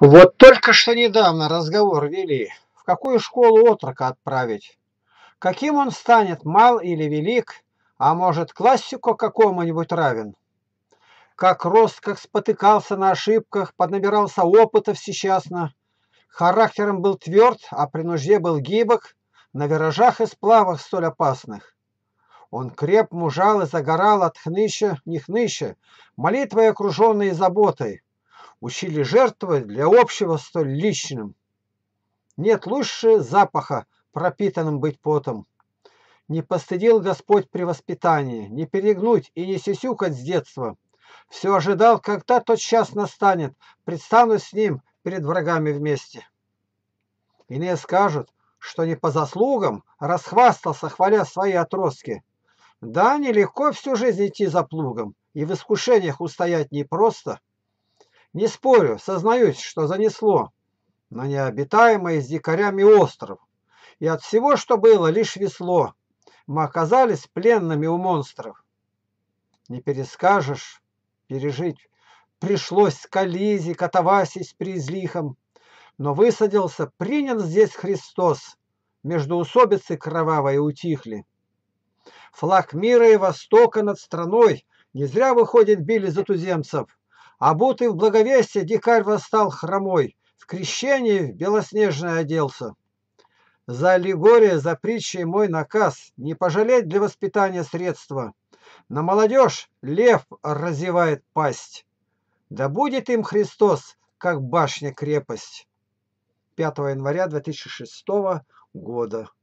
Вот только что недавно разговор вели, в какую школу отрока отправить. Каким он станет, мал или велик, а может, классику какому-нибудь равен. Как рос, как спотыкался на ошибках, поднабирался опытов всечасно. Характером был тверд, а при нужде был гибок, на виражах и сплавах столь опасных. Он креп, мужал и загорал от хныща, не хныща, молитвой окруженной заботой. Учили жертвовать для общего столь личным. Нет лучше запаха, пропитанным быть потом. Не постыдил Господь при воспитании, не перегнуть и не сисюкать с детства. Все ожидал, когда тот час настанет, предстану с ним перед врагами вместе. Иные скажут, что не по заслугам расхвастался, хваля свои отростки. Да, нелегко всю жизнь идти за плугом, и в искушениях устоять непросто. Не спорю, сознаюсь, что занесло на необитаемый с дикарями остров, и от всего, что было, лишь весло. Мы оказались пленными у монстров. Не перескажешь, пережить пришлось с коллизией, катавасий с призлихом, но высадился, принят здесь Христос, междоусобицы кровавые утихли. Флаг мира и востока над страной не зря, выходит, били за туземцев. Обутый в благовестие, дикарь восстал хромой, в крещении в белоснежное оделся. За аллегория, за притчей мой наказ, не пожалеть для воспитания средства. На молодежь лев разевает пасть. Да будет им Христос, как башня-крепость. 5 января 2006 года.